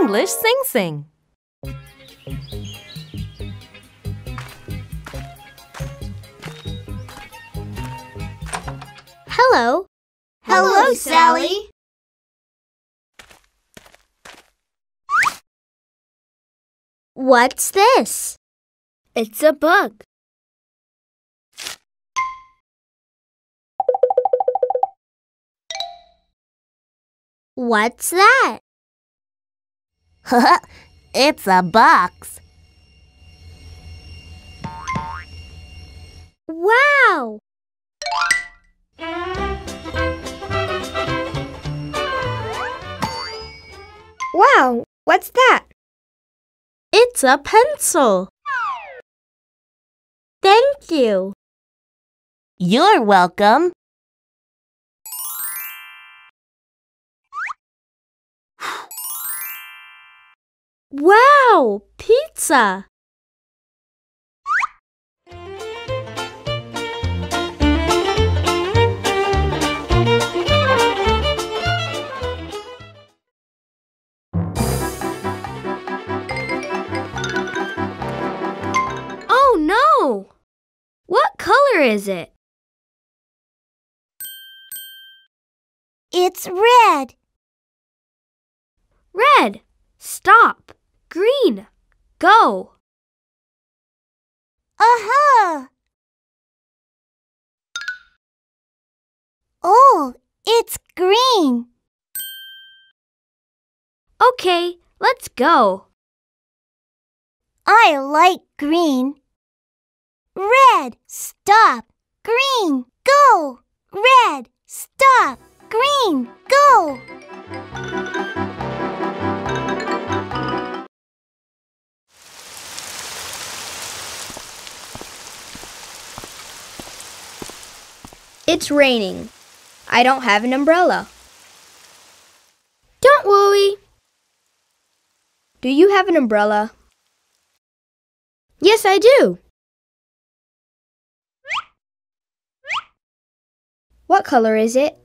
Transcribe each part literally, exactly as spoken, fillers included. English Singsing. Hello. Hello, Sally. What's this? It's a book. What's that? It's a box. Wow! Wow, what's that? It's a pencil. Thank you. You're welcome. Wow, pizza. What color is it? It's red. Red, stop. Green, go. Uh-huh. Oh, it's green. Okay, let's go. I like green. Red, stop. Green, go. Red, stop. Green, go. It's raining. I don't have an umbrella. Don't worry. Do you have an umbrella? Yes, I do. What color is it?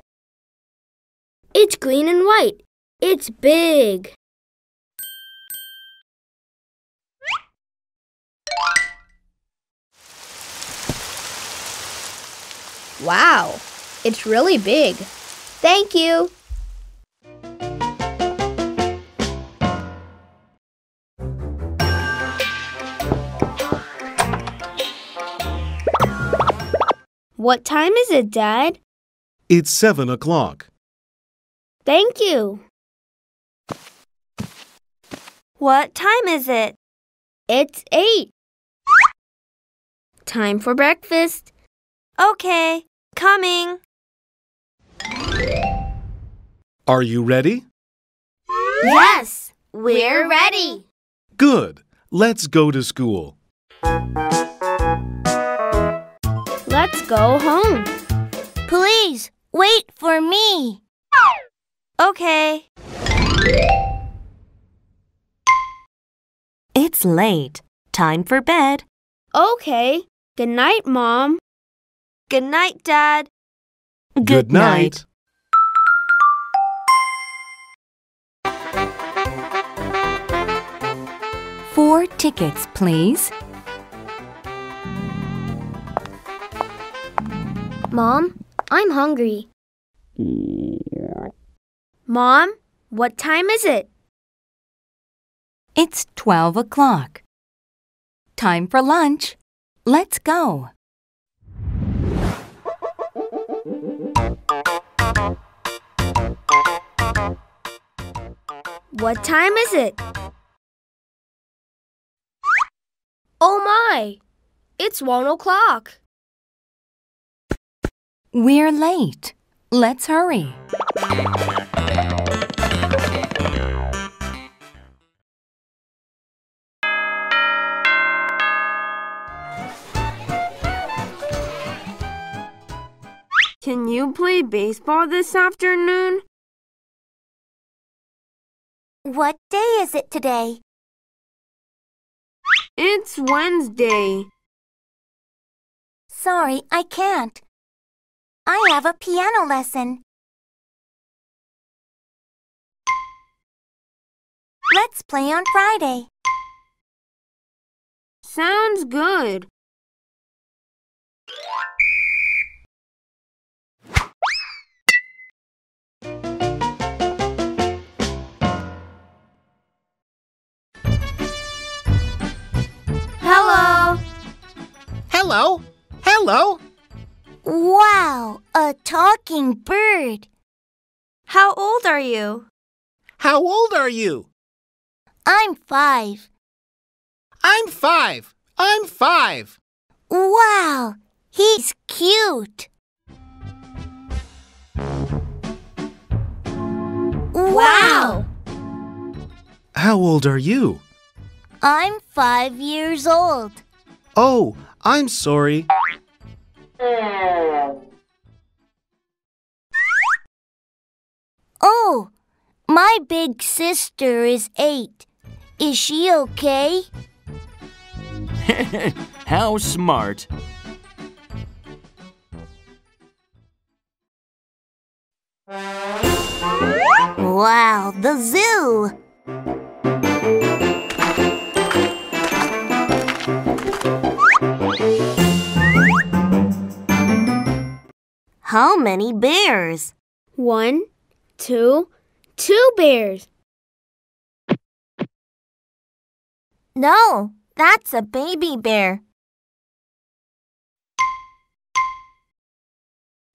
It's green and white. It's big. Wow, it's really big. Thank you. What time is it, Dad? It's seven o'clock. Thank you. What time is it? It's eight. Time for breakfast. Okay, coming. Are you ready? Yes, we're ready. Good. Let's go to school. Let's go home. Please. Wait for me. Okay. It's late. Time for bed. Okay. Good night, Mom. Good night, Dad. Good, Good night. night. Four tickets, please. Mom? I'm hungry. Mom, what time is it? It's twelve o'clock. Time for lunch. Let's go. What time is it? Oh my! It's one o'clock. We're late. Let's hurry. Can you play baseball this afternoon? What day is it today? It's Wednesday. Sorry, I can't. I have a piano lesson. Let's play on Friday. Sounds good. Hello. Hello. Hello. Wow, a talking bird. How old are you? How old are you? I'm five. I'm five. I'm five. Wow, he's cute. Wow. How old are you? I'm five years old. Oh, I'm sorry. Oh, my big sister is eight. Is she okay? How smart. Wow, the zoo! How many bears? One, two, two bears. No, that's a baby bear.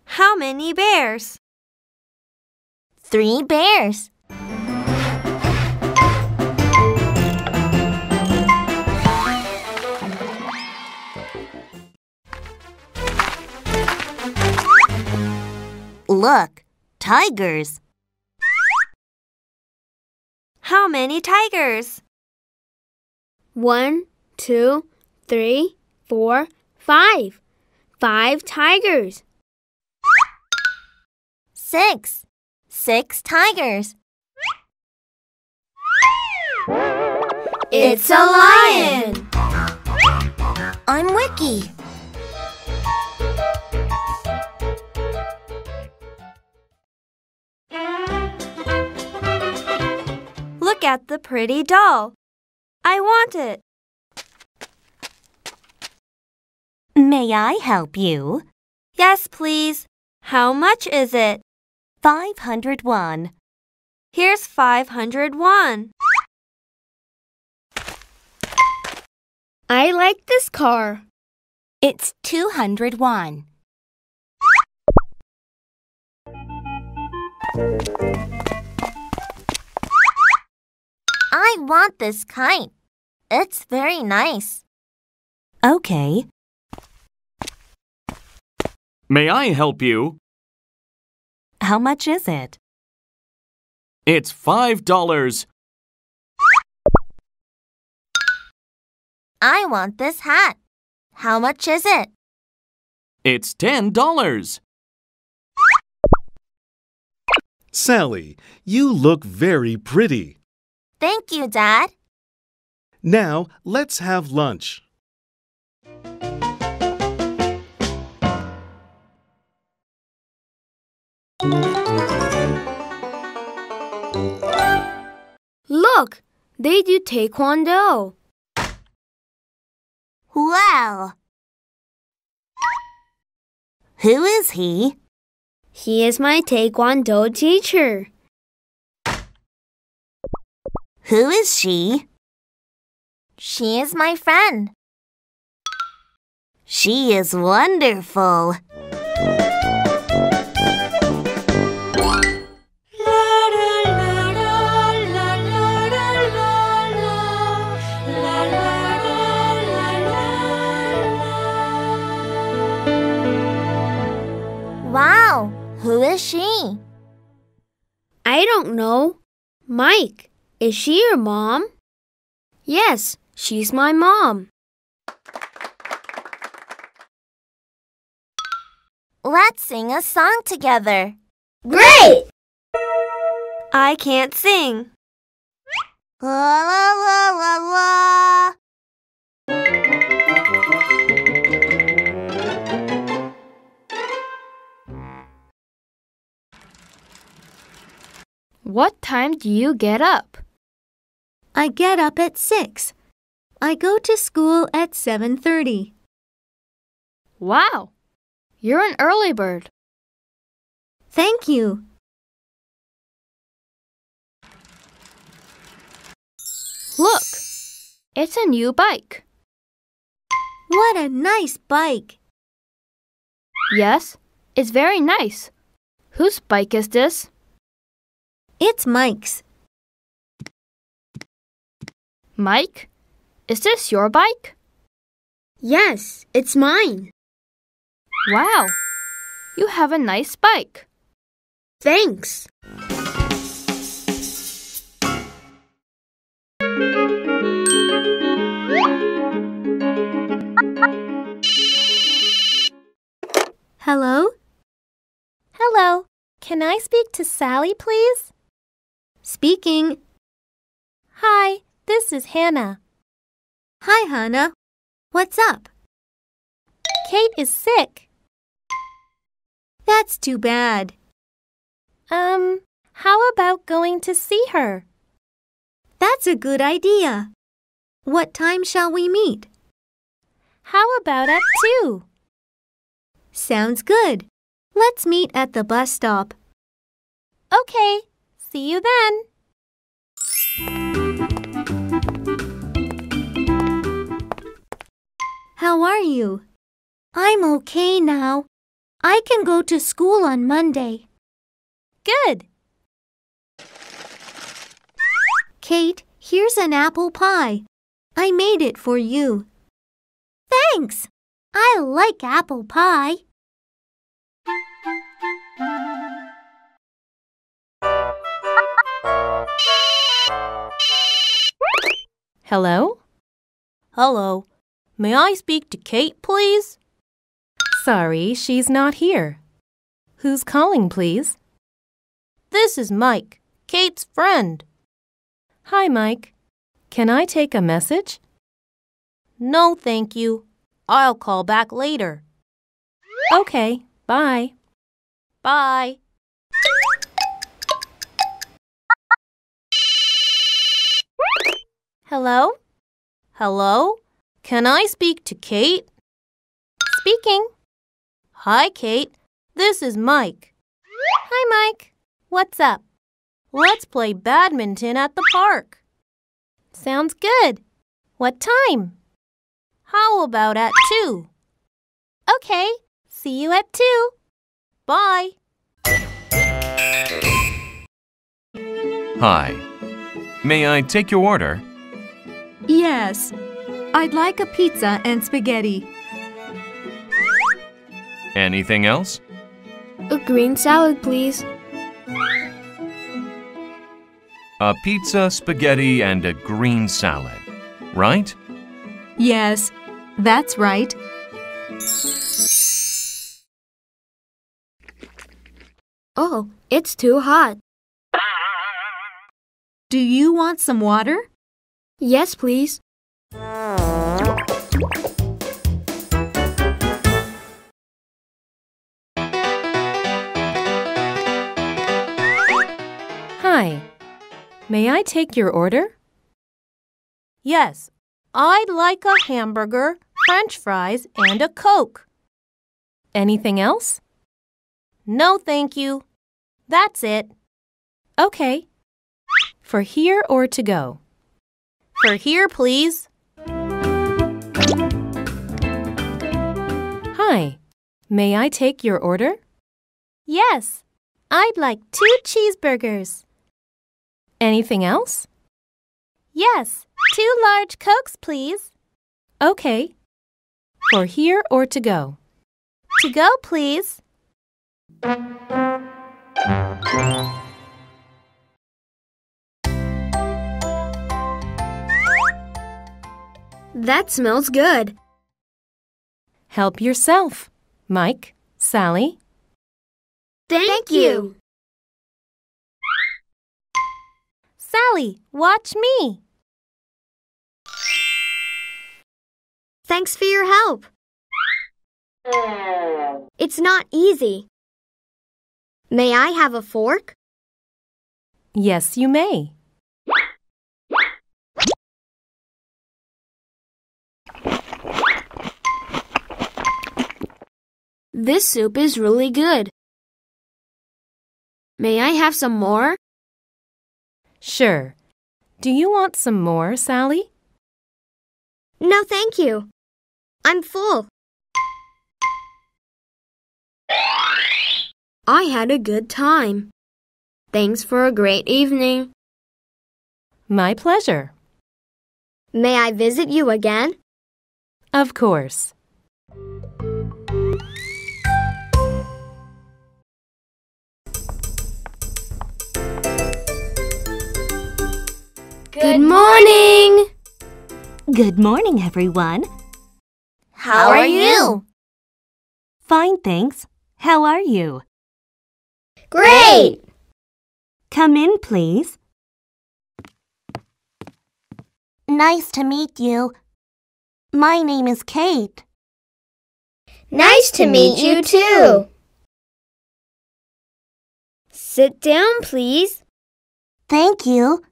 How many bears? Three bears. Look, tigers. How many tigers? One, two, three, four, five. Five tigers. Six. Six tigers. It's a lion! I'm Wiki. Look at the pretty doll. I want it. May I help you? Yes, please. How much is it? Five hundred won. Here's five hundred won. I like this car. It's two hundred won. I want this kite. It's very nice. Okay. May I help you? How much is it? It's five dollars. I want this hat. How much is it? It's ten dollars. Sally, you look very pretty. Thank you, Dad. Now, let's have lunch. Look, they do Taekwondo. Wow. Who is he? He is my Taekwondo teacher. Who is she? She is my friend. She is wonderful. Who is she? I don't know. Mike, is she your mom? Yes, she's my mom. Let's sing a song together. Great! I can't sing. La la la la la. What time do you get up? I get up at six. I go to school at seven thirty. Wow! You're an early bird. Thank you. Look! It's a new bike. What a nice bike! Yes, it's very nice. Whose bike is this? It's Mike's. Mike? Is this your bike? Yes, it's mine. Wow! You have a nice bike. Thanks. Hello? Hello. Can I speak to Sally, please? Speaking. Hi, this is Hannah. Hi, Hannah. What's up? Kate is sick. That's too bad. Um, how about going to see her? That's a good idea. What time shall we meet? How about at two? Sounds good. Let's meet at the bus stop. Okay, see you then. How are you? I'm okay now. I can go to school on Monday. Good. Kate, here's an apple pie. I made it for you. Thanks. I like apple pie. Hello? Hello. May I speak to Kate, please? Sorry, she's not here. Who's calling, please? This is Mike, Kate's friend. Hi, Mike. Can I take a message? No, thank you. I'll call back later. Okay, bye. Bye. Hello? Hello? Can I speak to Kate? Speaking. Hi, Kate. This is Mike. Hi, Mike. What's up? Let's play badminton at the park. Sounds good. What time? How about at two? Okay, see you at two. Bye. Hi. May I take your order? Yes. I'd like a pizza and spaghetti. Anything else? A green salad, please. A pizza, spaghetti, and a green salad, right? Yes, that's right. Oh, it's too hot. Do you want some water? Yes, please. Hi. May I take your order? Yes. I'd like a hamburger, French fries, and a Coke. Anything else? No, thank you. That's it. Okay. For here or to go? For here, please. Hi. May I take your order? Yes. I'd like two cheeseburgers. Anything else? Yes. Two large Cokes, please. Okay. For here or to go? To go, please. That smells good. Help yourself, Mike, Sally. Thank, Thank you. Sally, watch me. Thanks for your help. It's not easy. May I have a fork? Yes, you may. This soup is really good. May I have some more? Sure. Do you want some more, Sally? No, thank you. I'm full. I had a good time. Thanks for a great evening. My pleasure. May I visit you again? Of course. Good morning! Good morning, everyone. How are you? Fine, thanks. How are you? Great! Come in, please. Nice to meet you. My name is Kate. Nice to meet you, too. Sit down, please. Thank you.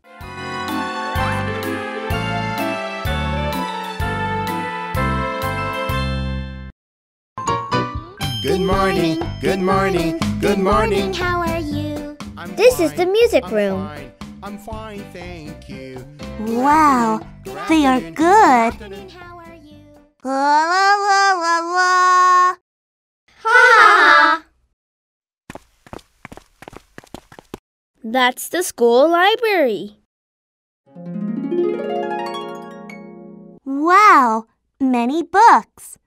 Good morning, good morning, good morning. How are you? I'm this fine, is the music I'm room. Fine, I'm fine, thank you. Wow, they are good. How are you? La la la la la. Ha! That's the school library. Wow, many books.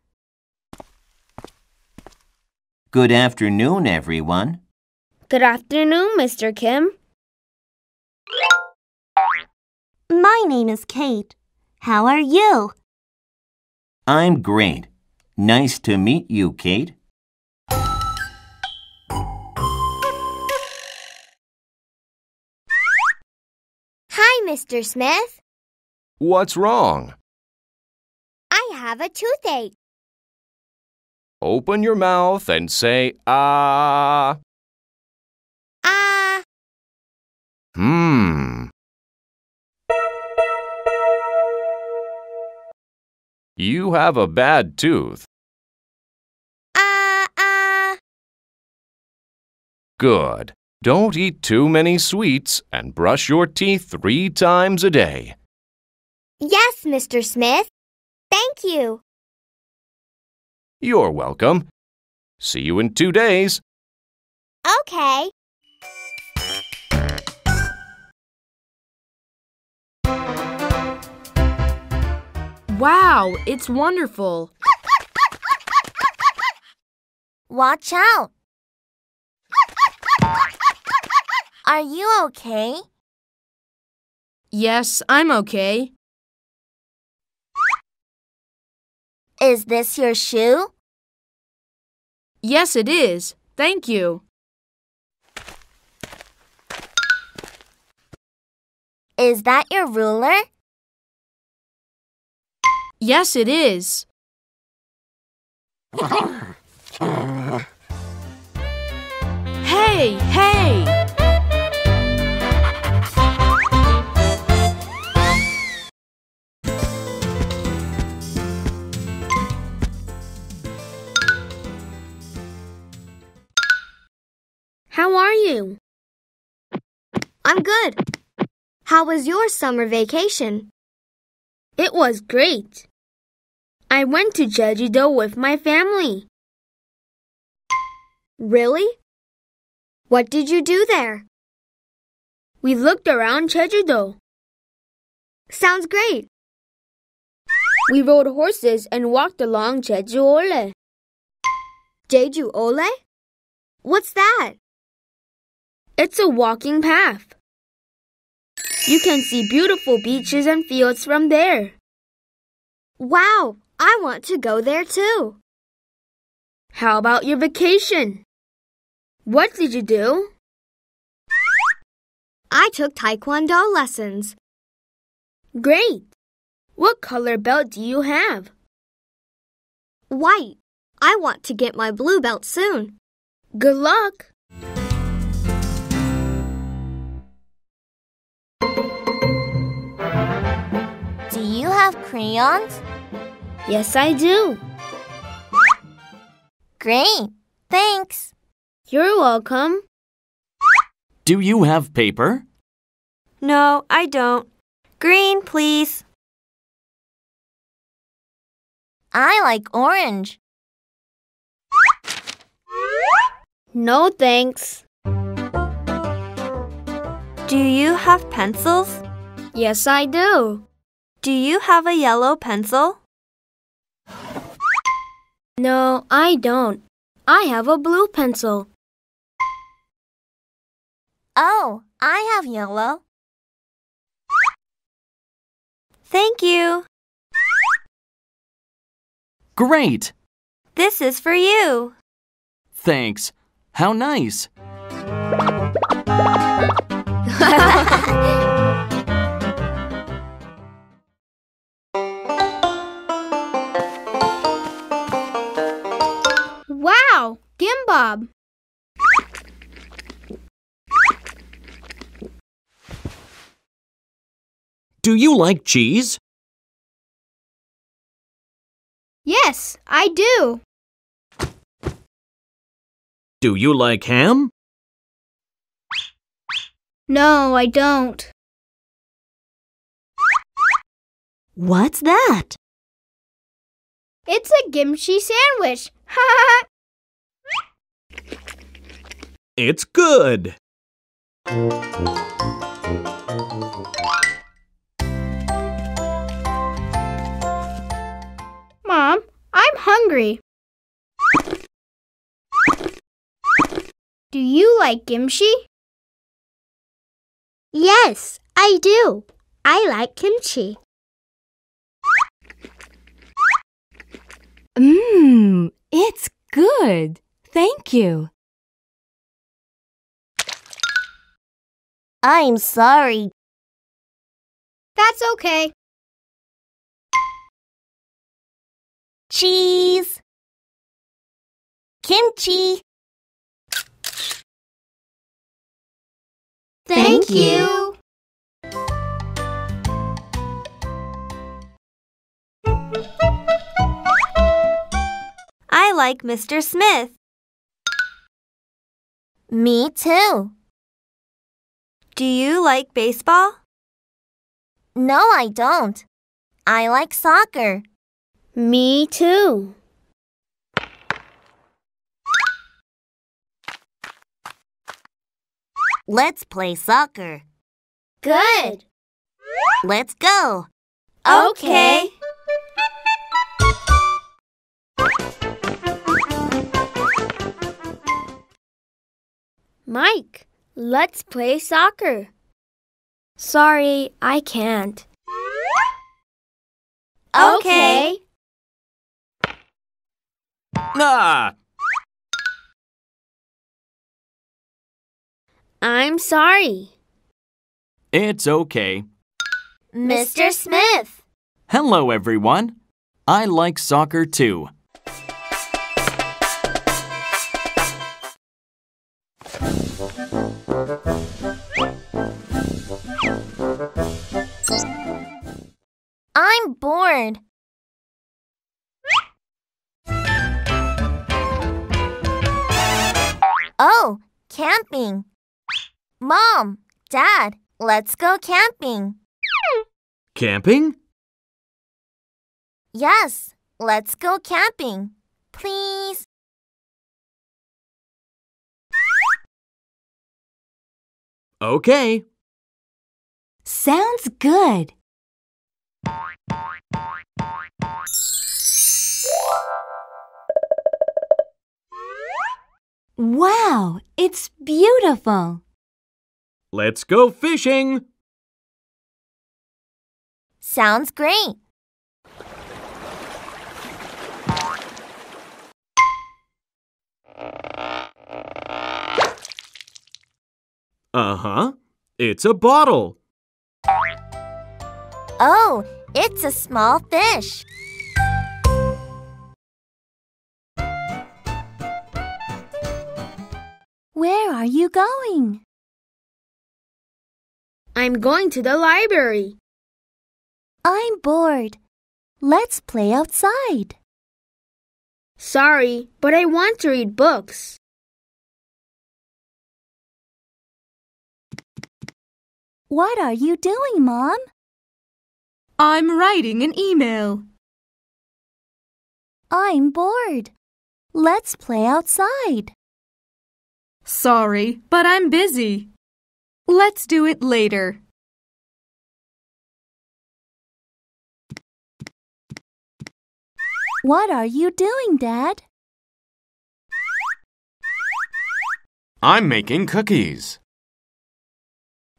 Good afternoon, everyone. Good afternoon, Mister Kim. My name is Kate. How are you? I'm great. Nice to meet you, Kate. Hi, Mister Smith. What's wrong? I have a toothache. Open your mouth and say, ah. Ah. Hmm. You have a bad tooth. Ah, ah. Good. Don't eat too many sweets and brush your teeth three times a day. Yes, Mister Smith. Thank you. You're welcome. See you in two days. Okay. Wow, it's wonderful. Watch out. Are you okay? Yes, I'm okay. Is this your shoe? Yes, it is. Thank you. Is that your ruler? Yes, it is. Hey, hey! How are you? I'm good. How was your summer vacation? It was great. I went to Jeju-do with my family. Really? What did you do there? We looked around Jeju-do. Sounds great. We rode horses and walked along Jeju Olle. Jeju Olle? What's that? It's a walking path. You can see beautiful beaches and fields from there. Wow, I want to go there too. How about your vacation? What did you do? I took Taekwondo lessons. Great. What color belt do you have? White. I want to get my blue belt soon. Good luck. Do you have crayons? Yes, I do. Great. Thanks. You're welcome. Do you have paper? No, I don't. Green, please. I like orange. No, thanks. Do you have pencils? Yes, I do. Do you have a yellow pencil? No, I don't. I have a blue pencil. Oh, I have yellow. Thank you. Great. This is for you. Thanks. How nice. Wow, Gimbob. Do you like cheese? Yes, I do. Do you like ham? No, I don't. What's that? It's a kimchi sandwich. Ha! It's good. Mom, I'm hungry. Do you like kimchi? Yes, I do. I like kimchi. Mmm, it's good. Thank you. I'm sorry. That's okay. Cheese. Kimchi. Thank you. I like Mister Smith. Me too. Do you like baseball? No, I don't. I like soccer. Me too. Let's play soccer. Good. Let's go. Okay. Mike, let's play soccer. Sorry, I can't. Okay. Ah! I'm sorry. It's okay. Mister Smith. Hello, everyone. I like soccer, too. I'm bored. Oh, camping. Mom, Dad, let's go camping. Camping? Yes, let's go camping, please. Okay. Sounds good. Wow, it's beautiful. Let's go fishing. Sounds great. Uh-huh. It's a bottle. Oh, it's a small fish. Where are you going? I'm going to the library. I'm bored. Let's play outside. Sorry, but I want to read books. What are you doing, Mom? I'm writing an email. I'm bored. Let's play outside. Sorry, but I'm busy. Let's do it later. What are you doing, Dad? I'm making cookies.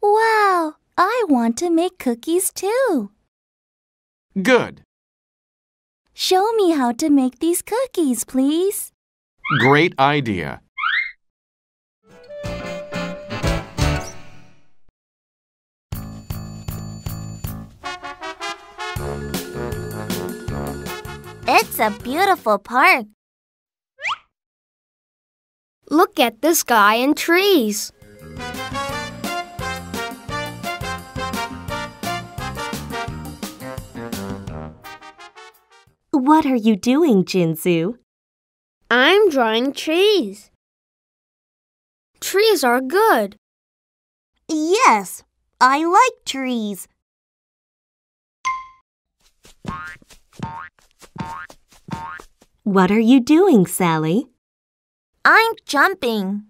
Wow, I want to make cookies too. Good. Show me how to make these cookies, please. Great idea. It's a beautiful park. Look at the sky and trees. What are you doing, Jinsu? I'm drawing trees. Trees are good. Yes, I like trees. What are you doing, Sally? I'm jumping.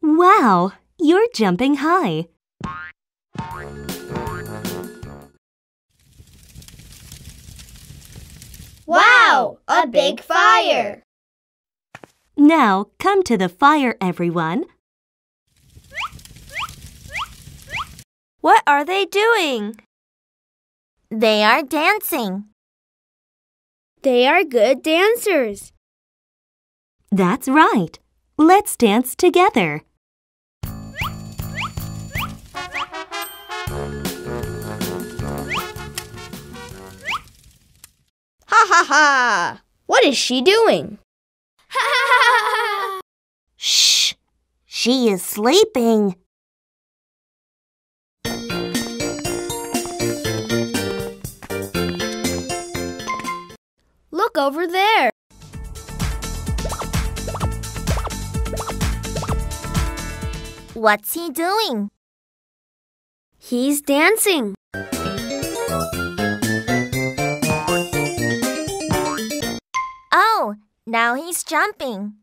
Wow, you're jumping high. Wow, a big fire! Now, come to the fire, everyone. What are they doing? They are dancing. They are good dancers. That's right. Let's dance together. Ha ha ha! What is she doing? Ha ha ha! Shh! She is sleeping. Look over there. What's he doing? He's dancing. Oh, now he's jumping.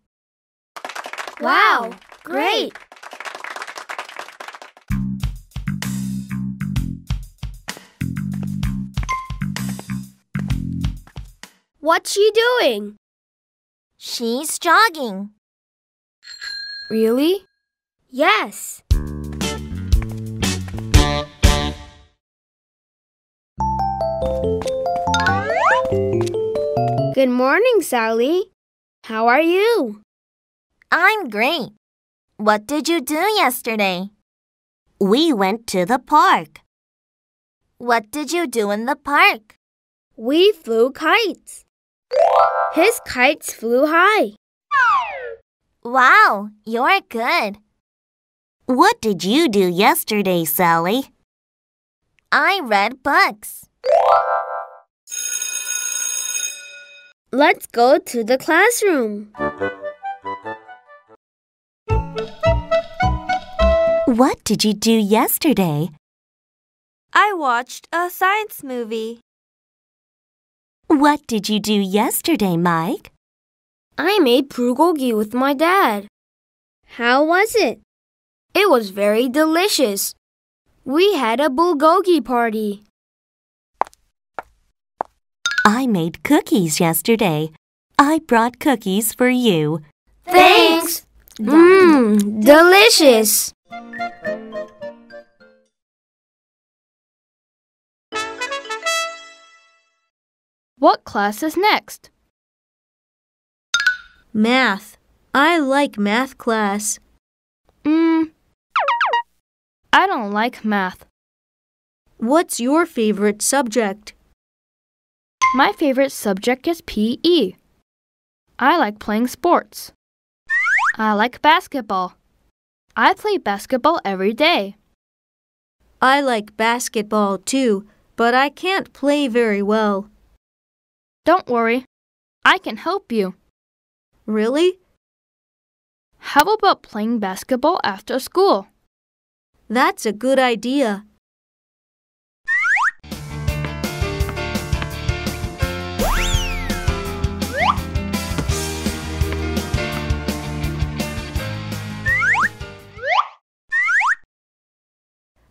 Wow, great! What's she doing? She's jogging. Really? Yes. Good morning, Sally. How are you? I'm great. What did you do yesterday? We went to the park. What did you do in the park? We flew kites. His kites flew high. Wow, you're good. What did you do yesterday, Sally? I read books. Let's go to the classroom. What did you do yesterday? I watched a science movie. What did you do yesterday, Mike? I made bulgogi with my dad. How was it? It was very delicious. We had a bulgogi party. I made cookies yesterday. I brought cookies for you. Thanks! Mmm, delicious! What class is next? Math. I like math class. Mm. I don't like math. What's your favorite subject? My favorite subject is P E. I like playing sports. I like basketball. I play basketball every day. I like basketball too, but I can't play very well. Don't worry. I can help you. Really? How about playing basketball after school? That's a good idea.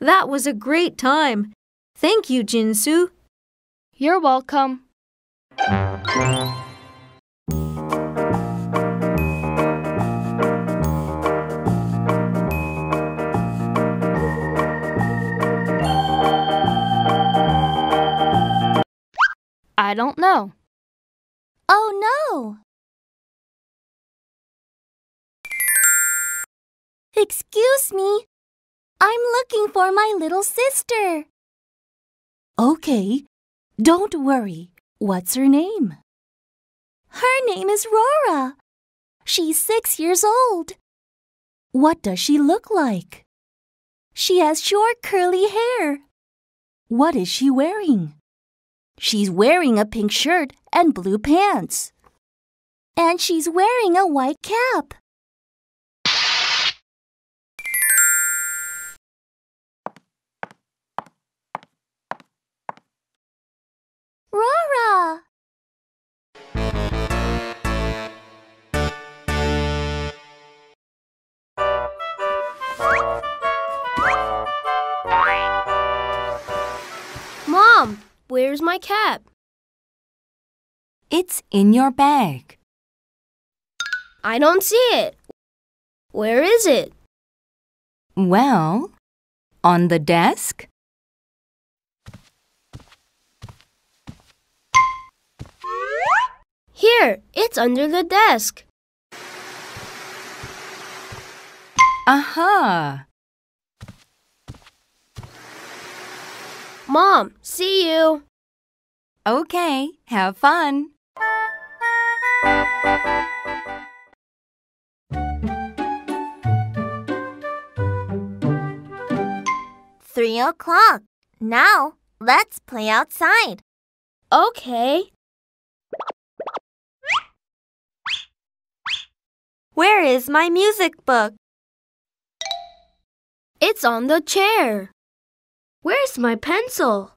That was a great time. Thank you, Jinsu. You're welcome. I don't know. Oh no! Excuse me. I'm looking for my little sister. Okay. Don't worry. What's her name? Her name is Rora. She's six years old. What does she look like? She has short curly hair. What is she wearing? She's wearing a pink shirt and blue pants. And she's wearing a white cap. Rora! Mom! Where's my cap? It's in your bag. I don't see it. Where is it? Well, on the desk. Here, it's under the desk. Aha! Mom, see you. Okay, have fun. Three o'clock. Now, let's play outside. Okay. Where is my music book? It's on the chair. Where's my pencil?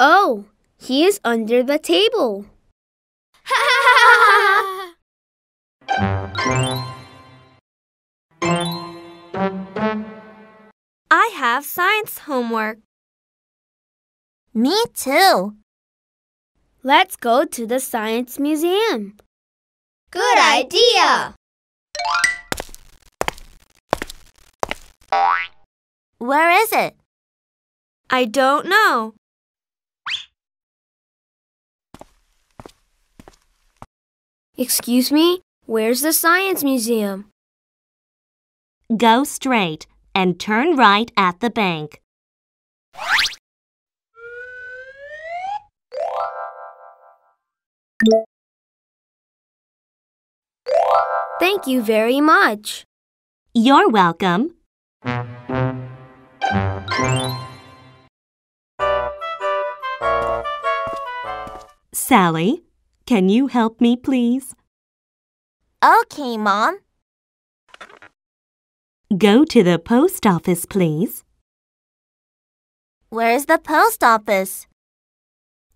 Oh, he is under the table. I have science homework. Me too. Let's go to the science museum. Good idea! Where is it? I don't know. Excuse me, where's the science museum? Go straight and turn right at the bank. Thank you very much. You're welcome. Sally, can you help me, please? Okay, Mom. Go to the post office, please. Where's the post office?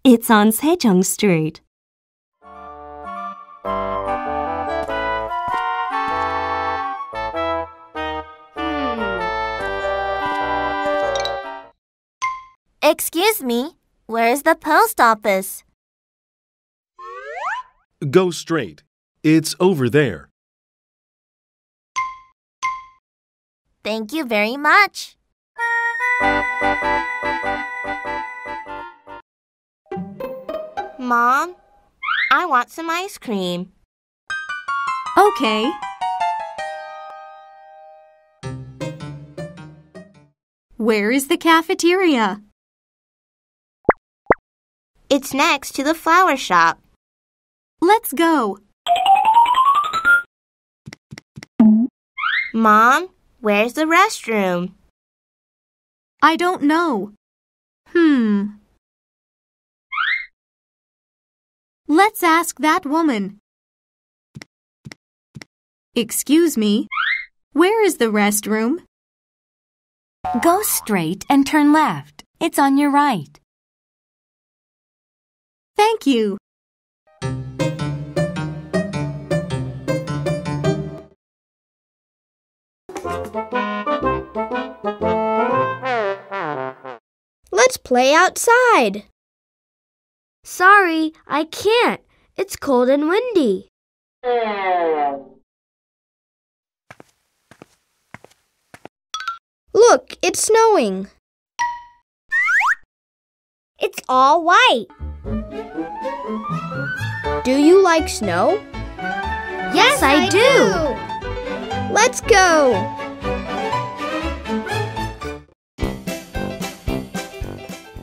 It's on Sejong Street. Excuse me, where's the post office? Go straight. It's over there. Thank you very much. Mom, I want some ice cream. Okay. Where is the cafeteria? It's next to the flower shop. Let's go. Mom, where's the restroom? I don't know. Hmm. Let's ask that woman. Excuse me, where is the restroom? Go straight and turn left. It's on your right. Thank you. Let's play outside. Sorry, I can't. It's cold and windy. Look, it's snowing. It's all white. Do you like snow? Yes, I, I do. do. Let's go.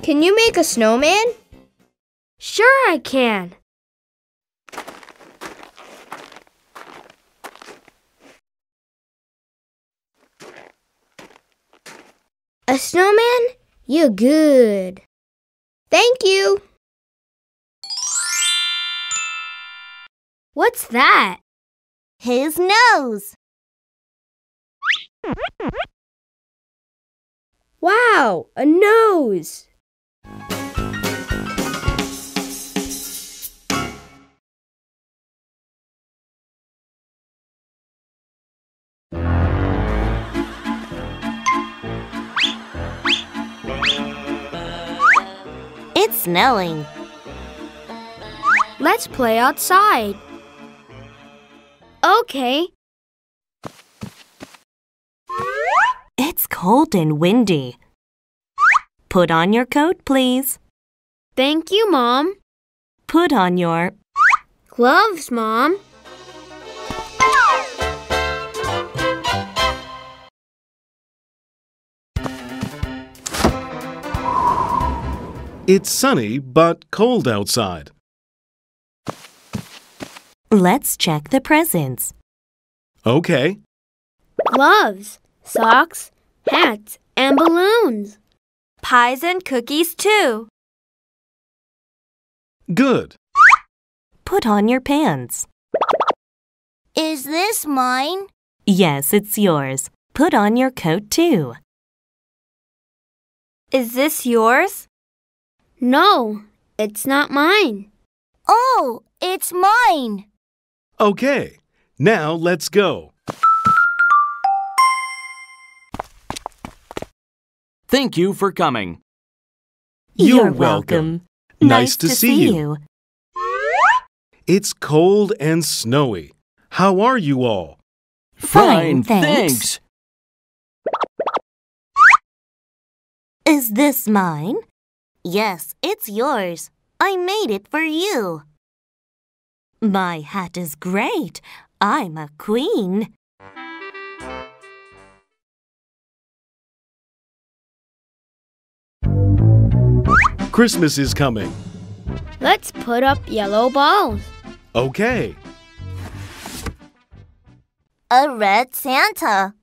Can you make a snowman? Sure, I can. A snowman? You're good. Thank you. What's that? His nose. Wow, a nose. It's snowing. Let's play outside. Okay. It's cold and windy. Put on your coat, please. Thank you, Mom. Put on your gloves, Mom. It's sunny but cold outside. Let's check the presents. Okay. Gloves, socks, hats, and balloons. Pies and cookies, too. Good. Put on your pants. Is this mine? Yes, it's yours. Put on your coat, too. Is this yours? No, it's not mine. Oh, it's mine. Okay, now let's go. Thank you for coming. You're, You're welcome. welcome. Nice, nice to, to see, see you. you. It's cold and snowy. How are you all? Fine, Fine thanks. thanks. Is this mine? Yes, it's yours. I made it for you. My hat is great. I'm a queen. Christmas is coming. Let's put up yellow balls. Okay. A red Santa.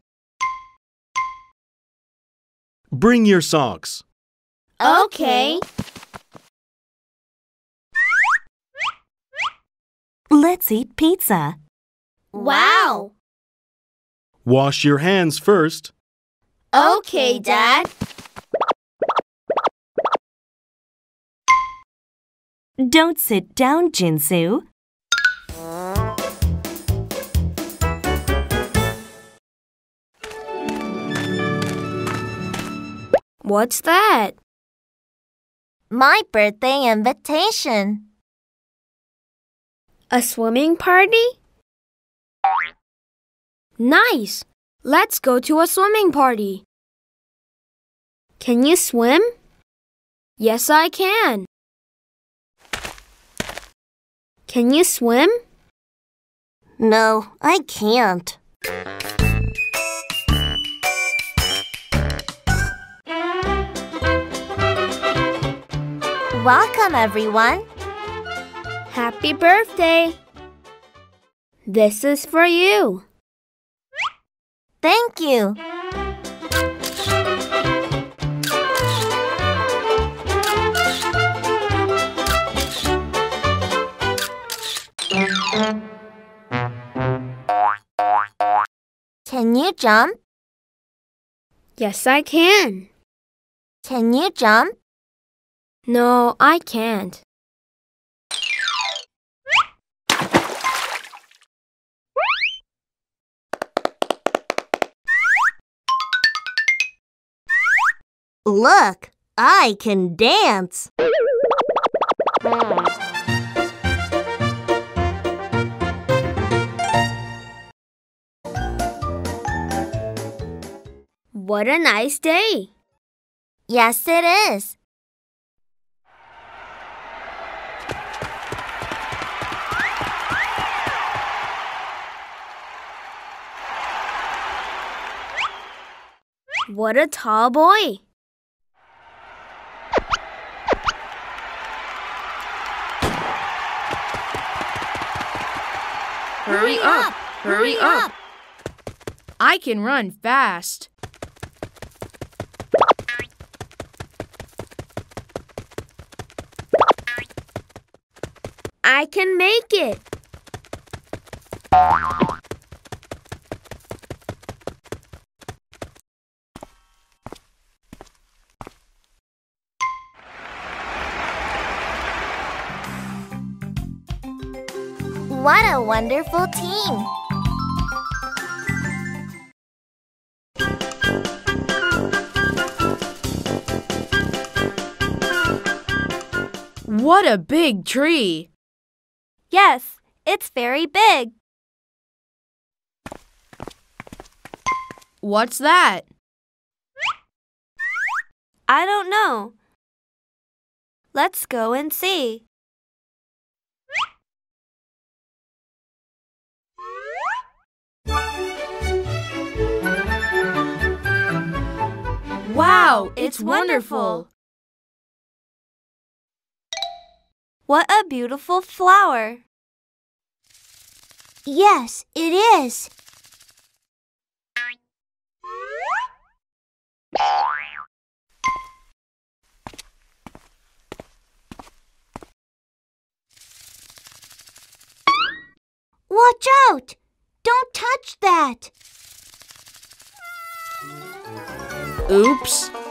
Bring your socks. Okay. Let's eat pizza. Wow. Wash your hands first. Okay, Dad. Don't sit down, Jinsu. What's that? My birthday invitation. A swimming party? Nice! Let's go to a swimming party. Can you swim? Yes, I can. Can you swim? No, I can't. Welcome, everyone. Happy birthday. This is for you. Thank you. Can you jump? Yes, I can. Can you jump? No, I can't. Look, I can dance. What a nice day. Yes, it is. What a tall boy. Hurry up! Hurry up! I can run fast. I can make it. What a wonderful team! What a big tree! Yes, it's very big. What's that? I don't know. Let's go and see. Wow, it's wonderful! What a beautiful flower! Yes, it is! Watch out! Don't touch that! Oops!